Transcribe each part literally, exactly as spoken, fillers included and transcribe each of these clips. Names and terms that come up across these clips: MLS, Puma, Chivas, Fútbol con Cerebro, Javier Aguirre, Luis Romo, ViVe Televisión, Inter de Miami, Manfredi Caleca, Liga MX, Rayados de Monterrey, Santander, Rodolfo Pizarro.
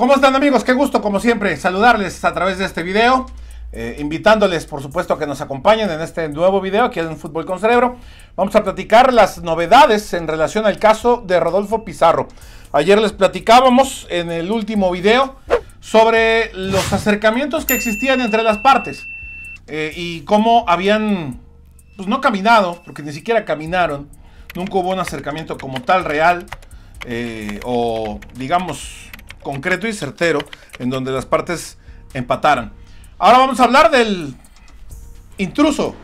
¿Cómo están, amigos? Qué gusto, como siempre, saludarles a través de este video. Eh, invitándoles, por supuesto, a que nos acompañen en este nuevo video aquí en Fútbol con Cerebro. Vamos a platicar las novedades en relación al caso de Rodolfo Pizarro. Ayer les platicábamos en el último video sobre los acercamientos que existían entre las partes. Eh, y cómo habían, pues no caminado, porque ni siquiera caminaron. Nunca hubo un acercamiento como tal real eh, o, digamos, concreto y certero, en donde las partes empataran. Ahora vamos a hablar del intruso.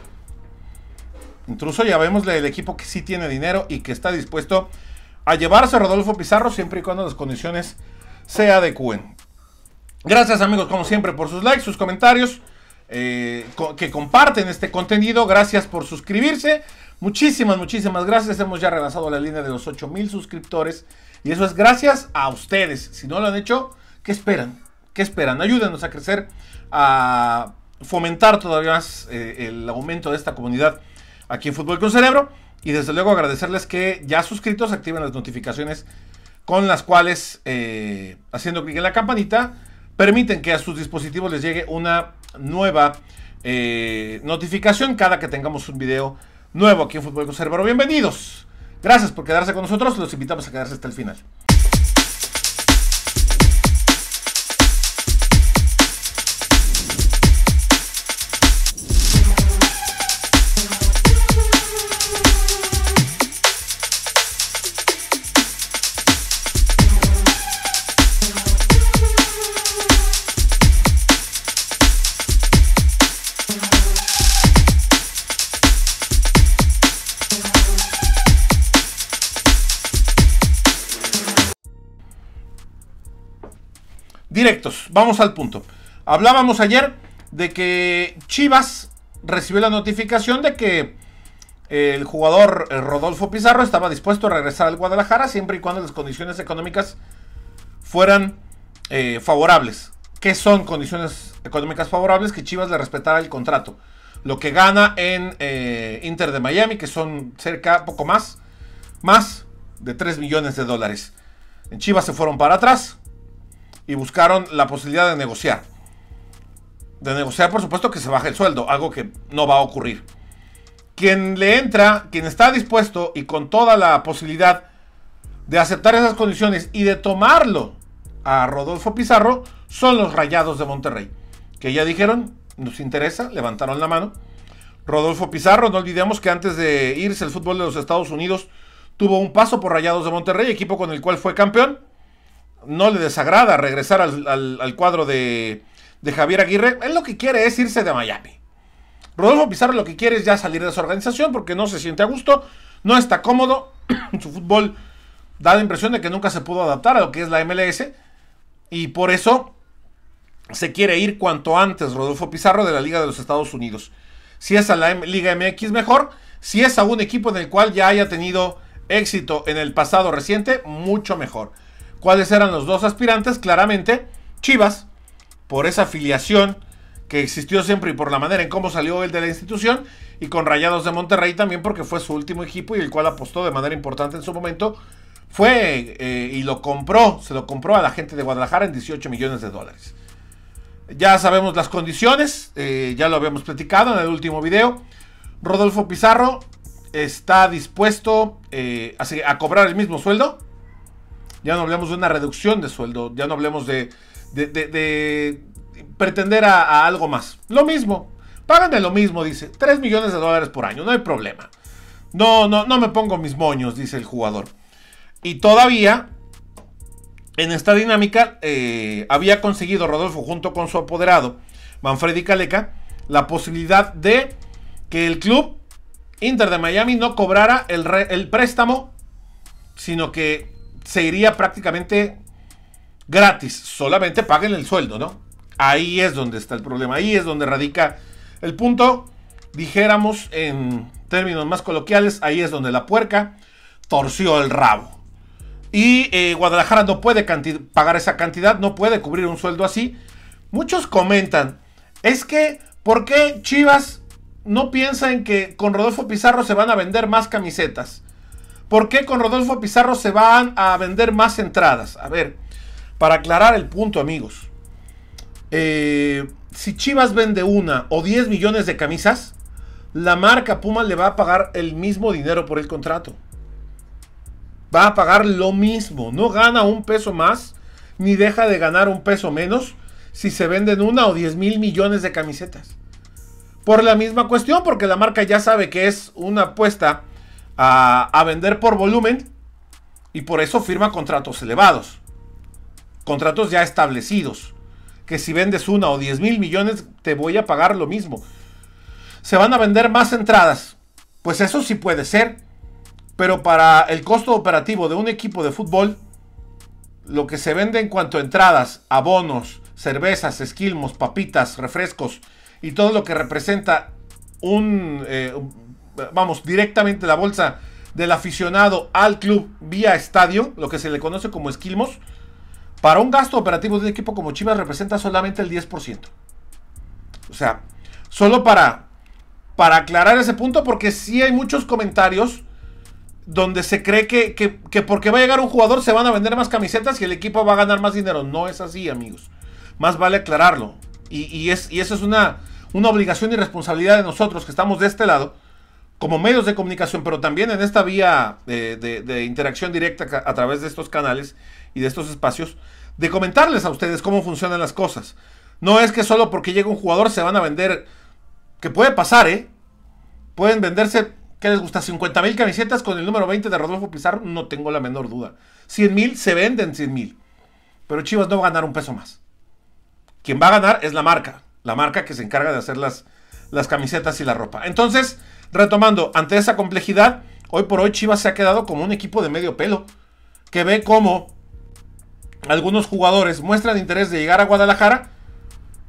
Intruso, ya vemos el equipo que sí tiene dinero y que está dispuesto a llevarse a Rodolfo Pizarro siempre y cuando las condiciones se adecúen. Gracias, amigos, como siempre, por sus likes, sus comentarios, eh, que comparten este contenido. Gracias por suscribirse. Muchísimas, muchísimas gracias. Hemos ya rebasado la línea de los ocho mil suscriptores. Y eso es gracias a ustedes. Si no lo han hecho, ¿qué esperan? ¿Qué esperan? Ayúdenos a crecer, a fomentar todavía más eh, el aumento de esta comunidad aquí en Fútbol con Cerebro. Y desde luego agradecerles que ya suscritos activen las notificaciones con las cuales, eh, haciendo clic en la campanita, permiten que a sus dispositivos les llegue una nueva eh, notificación cada que tengamos un video nuevo aquí en Fútbol con Cerebro. Bienvenidos. Gracias por quedarse con nosotros, los invitamos a quedarse hasta el final. Directos, vamos al punto. Hablábamos ayer de que Chivas recibió la notificación de que el jugador Rodolfo Pizarro estaba dispuesto a regresar al Guadalajara siempre y cuando las condiciones económicas fueran eh, favorables. ¿Qué son condiciones económicas favorables? Que Chivas le respetara el contrato. Lo que gana en eh, Inter de Miami, que son cerca, poco más, más de tres millones de dólares. En Chivas se fueron para atrás y buscaron la posibilidad de negociar. De negociar, por supuesto, que se baje el sueldo. Algo que no va a ocurrir. Quien le entra, quien está dispuesto y con toda la posibilidad de aceptar esas condiciones y de tomarlo a Rodolfo Pizarro, son los Rayados de Monterrey. Que ya dijeron, nos interesa, levantaron la mano. Rodolfo Pizarro, no olvidemos que antes de irse al fútbol de los Estados Unidos, tuvo un paso por Rayados de Monterrey, equipo con el cual fue campeón. No le desagrada regresar al, al, al cuadro de, de Javier Aguirre. Él lo que quiere es irse de Miami. Rodolfo Pizarro lo que quiere es ya salir de esa organización porque no se siente a gusto, no está cómodo. Su fútbol da la impresión de que nunca se pudo adaptar a lo que es la M L S. Y por eso se quiere ir cuanto antes Rodolfo Pizarro de la Liga de los Estados Unidos. Si es a la Liga M X, mejor. Si es a un equipo en el cual ya haya tenido éxito en el pasado reciente, mucho mejor. ¿Cuáles eran los dos aspirantes? Claramente, Chivas, por esa afiliación que existió siempre y por la manera en cómo salió él de la institución, y con Rayados de Monterrey también porque fue su último equipo y el cual apostó de manera importante en su momento. Fue eh, y lo compró, se lo compró a la gente de Guadalajara en dieciocho millones de dólares. Ya sabemos las condiciones, eh, ya lo habíamos platicado en el último video. Rodolfo Pizarro está dispuesto eh, a, a cobrar el mismo sueldo. Ya no hablemos de una reducción de sueldo. Ya no hablemos de, de, de, de pretender a, a algo más. Lo mismo. Páganme lo mismo, dice. tres millones de dólares por año. No hay problema. No, no, no me pongo mis moños, dice el jugador. Y todavía, en esta dinámica, eh, había conseguido Rodolfo, junto con su apoderado, Manfredi Caleca, la posibilidad de que el club Inter de Miami no cobrara el, re, el préstamo, sino que se iría prácticamente gratis. Solamente paguen el sueldo, ¿no? Ahí es donde está el problema. Ahí es donde radica el punto. Dijéramos en términos más coloquiales, ahí es donde la puerca torció el rabo. Y eh, Guadalajara no puede pagar esa cantidad, no puede cubrir un sueldo así. Muchos comentan, es que, ¿por qué Chivas no piensa en que con Rodolfo Pizarro se van a vender más camisetas? ¿Por qué con Rodolfo Pizarro se van a vender más entradas? A ver, Para aclarar el punto, amigos, eh, si Chivas vende una o diez millones de camisas, la marca Puma le va a pagar el mismo dinero por el contrato. Va a pagar lo mismo. No gana un peso más, ni deja de ganar un peso menos si se venden una o diez mil millones de camisetas. Por la misma cuestión, porque la marca ya sabe que es una apuesta a, a vender por volumen y por eso firma contratos elevados. Contratos ya establecidos. Que si vendes una o diez mil millones te voy a pagar lo mismo. Se van a vender más entradas. Pues eso sí puede ser. Pero para el costo operativo de un equipo de fútbol, lo que se vende en cuanto a entradas, abonos, cervezas, esquilmos, papitas, refrescos y todo lo que representa un, eh, vamos, directamente la bolsa del aficionado al club vía estadio, lo que se le conoce como esquilmos, para un gasto operativo de un equipo como Chivas representa solamente el diez por ciento. O sea, solo para, para aclarar ese punto, porque sí hay muchos comentarios donde se cree que, que, que porque va a llegar un jugador se van a vender más camisetas y el equipo va a ganar más dinero. No es así, amigos. Más vale aclararlo. Y, y, es, y eso es una, una obligación y responsabilidad de nosotros que estamos de este lado, como medios de comunicación, pero también en esta vía de, de, de interacción directa a través de estos canales y de estos espacios, de comentarles a ustedes cómo funcionan las cosas. No es que solo porque llegue un jugador se van a vender, que puede pasar, ¿eh? Pueden venderse... ¿Qué les gusta? ¿cincuenta mil camisetas con el número veinte de Rodolfo Pizarro? No tengo la menor duda. cien mil se venden cien mil. Pero Chivas no va a ganar un peso más. Quien va a ganar es la marca. La marca que se encarga de hacer las, las camisetas y la ropa. Entonces, retomando, ante esa complejidad, hoy por hoy Chivas se ha quedado como un equipo de medio pelo. Que ve cómo algunos jugadores muestran interés de llegar a Guadalajara,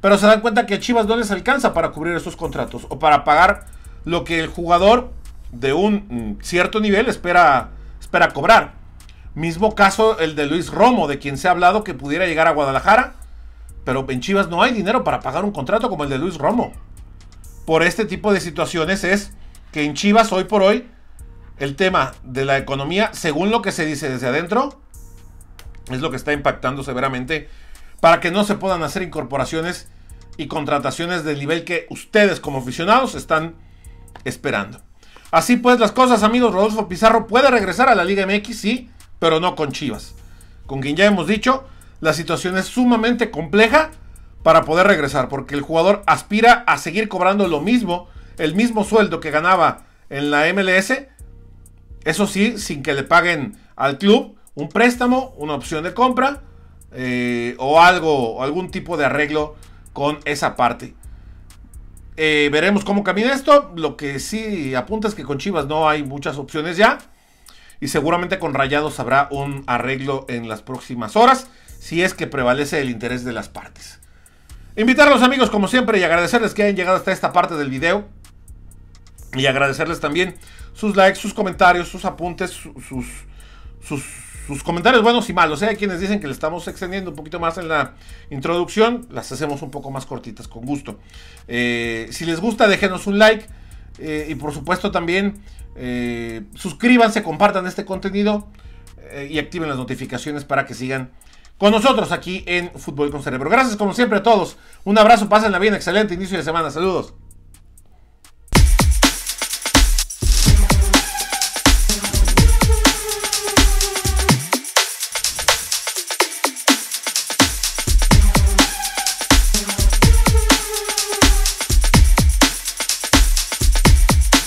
pero se dan cuenta que a Chivas no les alcanza para cubrir esos contratos o para pagar lo que el jugador... de un cierto nivel espera, espera cobrar. Mismo caso el de Luis Romo, de quien se ha hablado que pudiera llegar a Guadalajara, pero en Chivas no hay dinero para pagar un contrato como el de Luis Romo. Por este tipo de situaciones es que en Chivas hoy por hoy el tema de la economía, según lo que se dice desde adentro, es lo que está impactando severamente para que no se puedan hacer incorporaciones y contrataciones del nivel que ustedes como aficionados están esperando. Así pues las cosas, amigos, Rodolfo Pizarro puede regresar a la Liga M X, sí, pero no con Chivas. Con quien ya hemos dicho, la situación es sumamente compleja para poder regresar, porque el jugador aspira a seguir cobrando lo mismo, el mismo sueldo que ganaba en la M L S, eso sí, sin que le paguen al club un préstamo, una opción de compra, eh, o algo, algún tipo de arreglo con esa parte. Eh, veremos cómo camina esto. Lo que sí apunta es que con Chivas no hay muchas opciones ya. Y seguramente con Rayados habrá un arreglo en las próximas horas, si es que prevalece el interés de las partes. Invitarlos, amigos, como siempre, y agradecerles que hayan llegado hasta esta parte del video. Y agradecerles también sus likes, sus comentarios, sus apuntes, sus, sus, sus, sus comentarios buenos y malos. Hay quienes dicen que le estamos extendiendo un poquito más en la introducción. Las hacemos un poco más cortitas, con gusto. Eh, si les gusta, déjenos un like. Eh, y por supuesto también eh, suscríbanse, compartan este contenido. Eh, y activen las notificaciones para que sigan con nosotros aquí en Fútbol con Cerebro. Gracias como siempre a todos. Un abrazo, pásenla bien. Excelente inicio de semana. Saludos.